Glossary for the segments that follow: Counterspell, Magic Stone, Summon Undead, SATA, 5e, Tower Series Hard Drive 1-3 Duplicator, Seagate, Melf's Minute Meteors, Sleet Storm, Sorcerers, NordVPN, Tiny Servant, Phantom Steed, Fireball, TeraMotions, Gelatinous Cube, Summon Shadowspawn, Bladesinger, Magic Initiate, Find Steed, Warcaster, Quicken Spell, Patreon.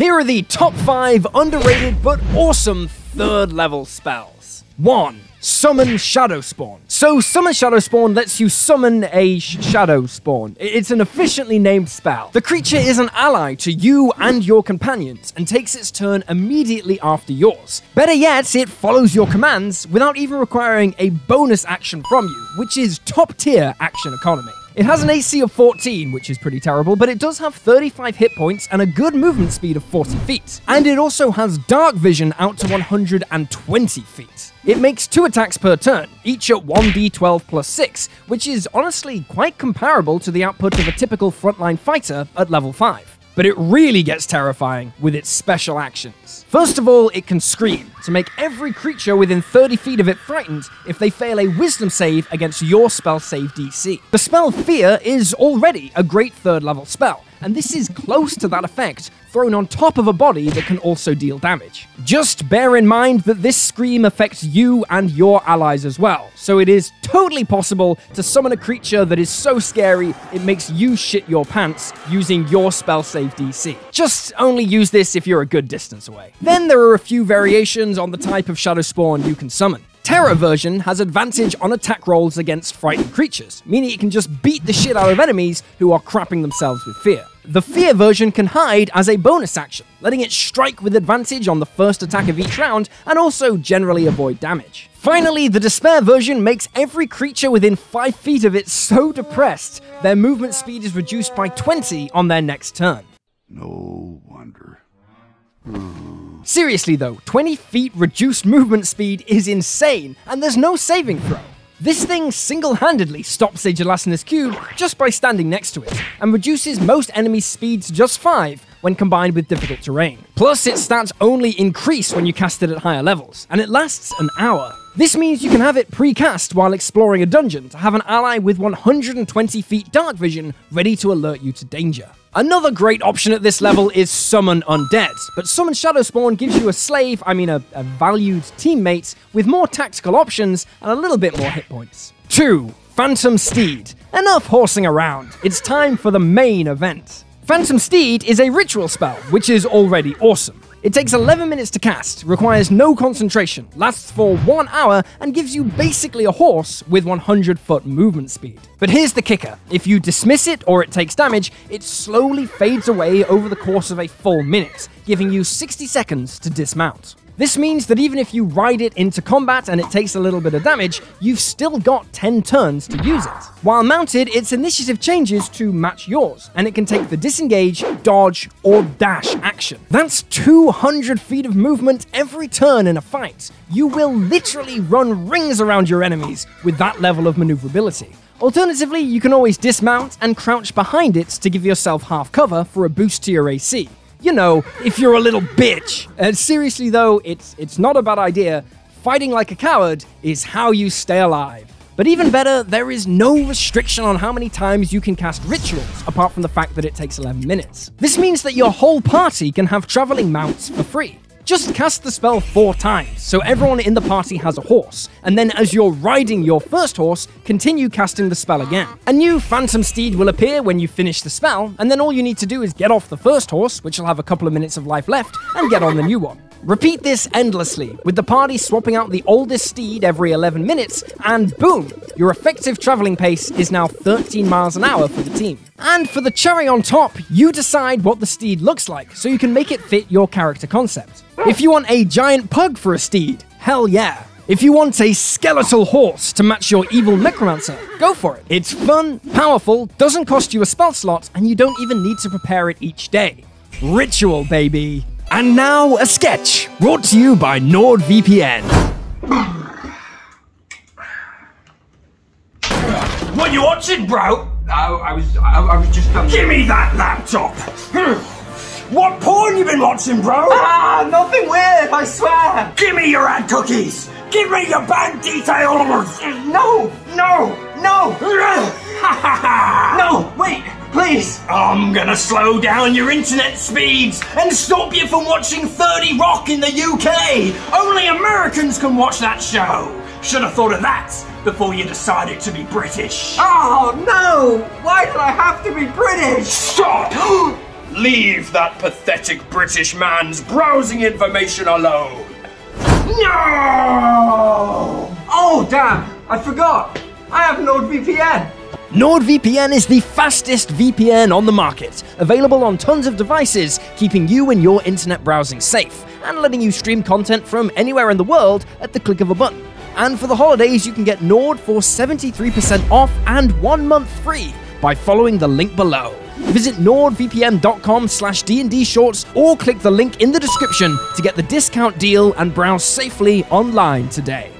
Here are the top 5 underrated but awesome 3rd level spells. 1. Summon Shadowspawn. So Summon Shadowspawn lets you summon a Shadowspawn. It's an efficiently named spell. The creature is an ally to you and your companions and takes its turn immediately after yours. Better yet, it follows your commands without even requiring a bonus action from you, which is top tier action economy. It has an AC of 14, which is pretty terrible, but it does have 35 hit points and a good movement speed of 40 feet. And it also has dark vision out to 120 feet. It makes 2 attacks per turn, each at 1d12 plus 6, which is honestly quite comparable to the output of a typical frontline fighter at level 5. But it really gets terrifying with its special actions. First of all, it can scream to make every creature within 30 feet of it frightened if they fail a wisdom save against your spell save DC. The spell Fear is already a great 3rd level spell, and this is close to that effect thrown on top of a body that can also deal damage. Just bear in mind that this scream affects you and your allies as well, so it is totally possible to summon a creature that is so scary it makes you shit your pants using your spell save DC. Just only use this if you're a good distance away. Then there are a few variations on the type of Shadowspawn you can summon. Terror version has advantage on attack rolls against frightened creatures, meaning it can just beat the shit out of enemies who are crapping themselves with fear. The Fear version can hide as a bonus action, letting it strike with advantage on the first attack of each round and also generally avoid damage. Finally, the Despair version makes every creature within 5 feet of it so depressed, their movement speed is reduced by 20 on their next turn. No wonder. Seriously though, 20 feet reduced movement speed is insane, and there's no saving throw. This thing single-handedly stops a Gelatinous Cube just by standing next to it, and reduces most enemies' speed to just 5 when combined with difficult terrain. Plus, its stats only increase when you cast it at higher levels, and it lasts an hour. This means you can have it pre-cast while exploring a dungeon to have an ally with 120 feet dark vision ready to alert you to danger. Another great option at this level is Summon Undead, but Summon Shadowspawn gives you a valued teammate with more tactical options and a little bit more hit points. 2. Phantom Steed. Enough horsing around, it's time for the main event. Phantom Steed is a ritual spell, which is already awesome. It takes 11 minutes to cast, requires no concentration, lasts for 1 hour, and gives you basically a horse with 100-foot movement speed. But here's the kicker. If you dismiss it or it takes damage, it slowly fades away over the course of a full minute, giving you 60 seconds to dismount. This means that even if you ride it into combat and it takes a little bit of damage, you've still got 10 turns to use it. While mounted, its initiative changes to match yours, and it can take the disengage, dodge, or dash action. That's 200 feet of movement every turn in a fight. You will literally run rings around your enemies with that level of maneuverability. Alternatively, you can always dismount and crouch behind it to give yourself half cover for a boost to your AC. You know, if you're a little bitch. Seriously though, it's not a bad idea. Fighting like a coward is how you stay alive. But even better, there is no restriction on how many times you can cast rituals, apart from the fact that it takes 11 minutes. This means that your whole party can have traveling mounts for free. Just cast the spell 4 times, so everyone in the party has a horse, and then as you're riding your first horse, continue casting the spell again. A new Phantom Steed will appear when you finish the spell, and then all you need to do is get off the first horse, which will have a couple of minutes of life left, and get on the new one. Repeat this endlessly, with the party swapping out the oldest steed every 11 minutes, and boom! Your effective traveling pace is now 13 miles an hour for the team. And for the cherry on top, you decide what the steed looks like, so you can make it fit your character concept. If you want a giant pug for a steed, hell yeah! If you want a skeletal horse to match your evil necromancer, go for it! It's fun, powerful, doesn't cost you a spell slot, and you don't even need to prepare it each day. Ritual, baby! And now, a sketch, brought to you by NordVPN. What you watching, bro? I was just... Give me that laptop! What porn you been watching, bro? Ah, nothing weird, I swear! Give me your ad cookies! Give me your bank details! No! No! No! No, wait! Please! I'm gonna slow down your internet speeds and stop you from watching 30 Rock in the UK! Only Americans can watch that show! Should have thought of that before you decided to be British. Oh no! Why did I have to be British? Stop! Leave that pathetic British man's browsing information alone! No! Oh, damn! I forgot! I have NordVPN! NordVPN is the fastest VPN on the market, available on tons of devices, keeping you and your internet browsing safe, and letting you stream content from anywhere in the world at the click of a button. And for the holidays, you can get Nord for 73% off and 1 month free by following the link below. Visit nordvpn.com/dndshorts or click the link in the description to get the discount deal and browse safely online today.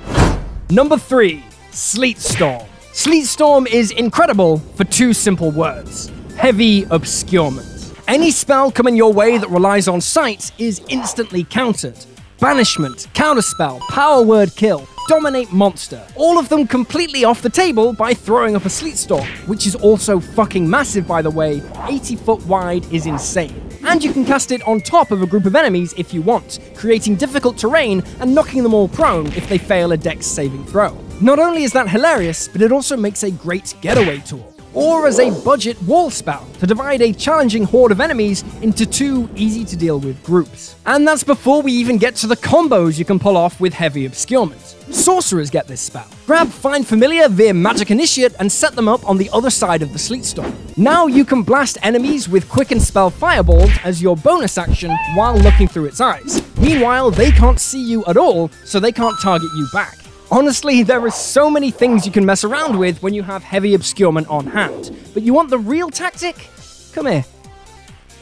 Number 3. Sleet Storm. Sleet Storm is incredible for two simple words: Heavy Obscurement. Any spell coming your way that relies on sight is instantly countered. Banishment, Counterspell, Power Word Kill, Dominate Monster, all of them completely off the table by throwing up a Sleet Storm, which is also fucking massive, by the way. 80 foot wide is insane. And you can cast it on top of a group of enemies if you want, creating difficult terrain and knocking them all prone if they fail a Dex saving throw. Not only is that hilarious, but it also makes a great getaway tool, or as a budget wall spell to divide a challenging horde of enemies into two easy-to-deal-with groups. And that's before we even get to the combos you can pull off with Heavy Obscurement. Sorcerers get this spell. Grab Find Familiar via Magic Initiate and set them up on the other side of the Sleet Storm. Now you can blast enemies with Quicken Spell Fireball as your bonus action while looking through its eyes. Meanwhile, they can't see you at all, so they can't target you back. Honestly, there are so many things you can mess around with when you have Heavy Obscurement on hand. But you want the real tactic? Come here.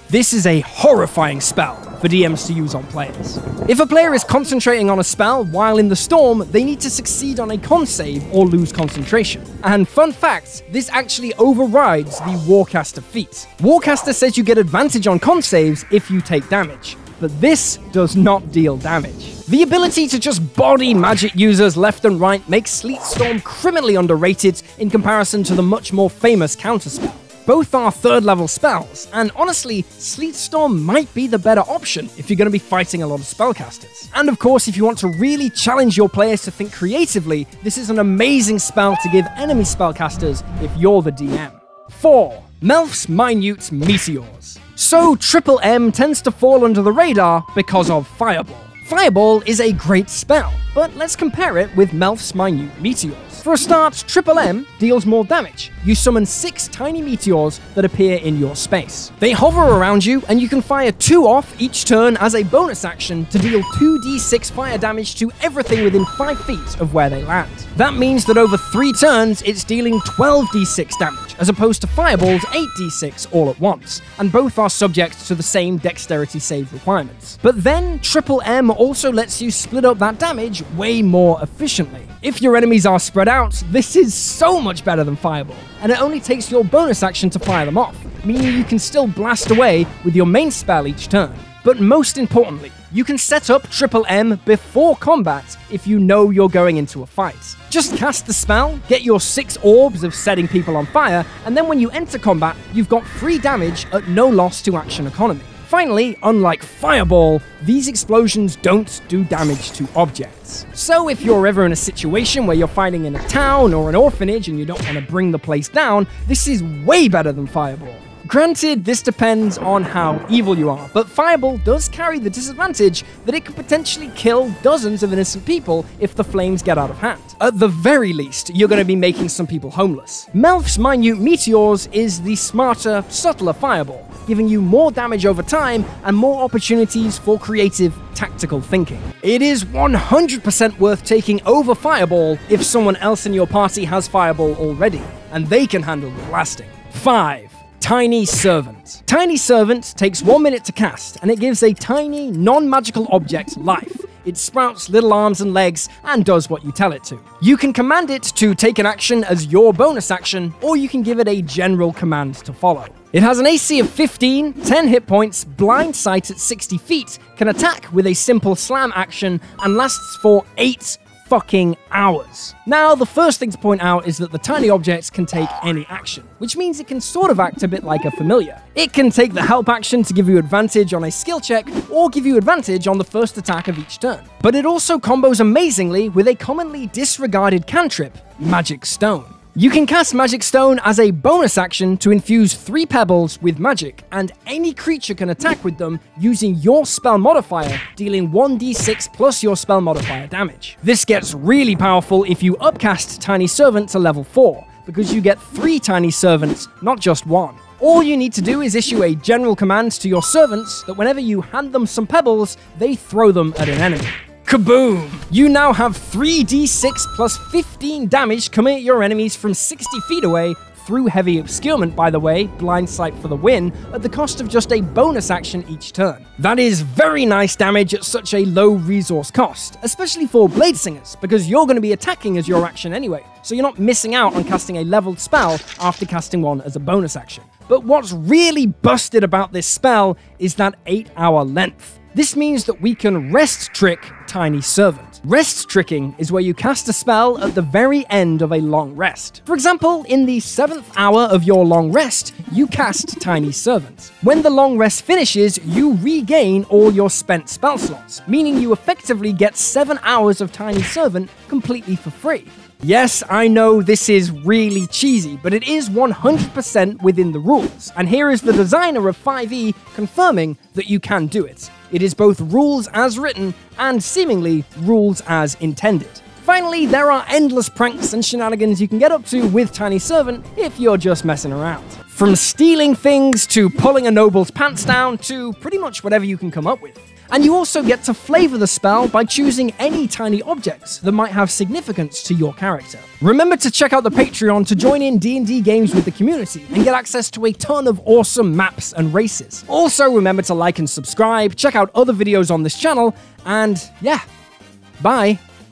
This is a horrifying spell for DMs to use on players. If a player is concentrating on a spell while in the storm, they need to succeed on a con save or lose concentration. And fun fact, this actually overrides the Warcaster feat. Warcaster says you get advantage on con saves if you take damage, but this does not deal damage. The ability to just body magic users left and right makes Sleet Storm criminally underrated in comparison to the much more famous Counterspell. Both are third-level spells, and honestly, Sleet Storm might be the better option if you're going to be fighting a lot of spellcasters. And of course, if you want to really challenge your players to think creatively, this is an amazing spell to give enemy spellcasters if you're the DM. 4. Melf's Minute Meteors. So Triple M tends to fall under the radar because of Fireball. Fireball is a great spell, but let's compare it with Melf's Minute Meteors. For a start, Triple M deals more damage. You summon 6 tiny meteors that appear in your space. They hover around you, and you can fire 2 off each turn as a bonus action to deal 2d6 fire damage to everything within 5 feet of where they land. That means that over 3 turns, it's dealing 12d6 damage, as opposed to Fireball's 8d6 all at once, and both are subject to the same dexterity save requirements. But then, Triple M also lets you split up that damage way more efficiently. If your enemies are spread out, this is so much better than Fireball, and it only takes your bonus action to fire them off, meaning you can still blast away with your main spell each turn. But most importantly, you can set up Triple M before combat if you know you're going into a fight. Just cast the spell, get your 6 orbs of setting people on fire, and then when you enter combat, you've got free damage at no loss to action economy. Finally, unlike Fireball, these explosions don't do damage to objects. So if you're ever in a situation where you're fighting in a town or an orphanage and you don't want to bring the place down, this is way better than Fireball. Granted, this depends on how evil you are, but Fireball does carry the disadvantage that it could potentially kill dozens of innocent people if the flames get out of hand. At the very least, you're going to be making some people homeless. Melf's Minute Meteors is the smarter, subtler Fireball, giving you more damage over time and more opportunities for creative, tactical thinking. It is 100% worth taking over Fireball if someone else in your party has Fireball already, and they can handle the blasting. 5. Tiny Servant. Tiny Servant takes 1 minute to cast, and it gives a tiny, non-magical object life. It sprouts little arms and legs and does what you tell it to. You can command it to take an action as your bonus action, or you can give it a general command to follow. It has an AC of 15, 10 hit points, blind sight at 60 feet, can attack with a simple slam action, and lasts for 8 fucking hours. Now, the first thing to point out is that the tiny objects can take any action, which means it can sort of act a bit like a familiar. It can take the help action to give you advantage on a skill check, or give you advantage on the first attack of each turn. But it also combos amazingly with a commonly disregarded cantrip, Magic Stone. You can cast Magic Stone as a bonus action to infuse 3 pebbles with magic, and any creature can attack with them using your spell modifier, dealing 1d6 plus your spell modifier damage. This gets really powerful if you upcast Tiny Servant to level 4, because you get 3 Tiny Servants, not just 1. All you need to do is issue a general command to your servants that whenever you hand them some pebbles, they throw them at an enemy. Kaboom! You now have 3d6 plus 15 damage coming at your enemies from 60 feet away, through heavy obscurement, by the way, blind sight for the win, at the cost of just a bonus action each turn. That is very nice damage at such a low resource cost, especially for Bladesingers, because you're going to be attacking as your action anyway, so you're not missing out on casting a leveled spell after casting one as a bonus action. But what's really busted about this spell is that 8-hour length. This means that we can rest trick Tiny Servant. Rest tricking is where you cast a spell at the very end of a long rest. For example, in the 7th hour of your long rest, you cast Tiny Servant. When the long rest finishes, you regain all your spent spell slots, meaning you effectively get 7 hours of Tiny Servant completely for free. Yes, I know this is really cheesy, but it is 100% within the rules, and here is the designer of 5e confirming that you can do it. It is both rules as written and seemingly rules as intended. Finally, there are endless pranks and shenanigans you can get up to with Tiny Servant if you're just messing around. From stealing things to pulling a noble's pants down to pretty much whatever you can come up with. And you also get to flavor the spell by choosing any tiny objects that might have significance to your character. Remember to check out the Patreon to join in D&D games with the community and get access to a ton of awesome maps and races. Also remember to like and subscribe, check out other videos on this channel, and yeah, bye.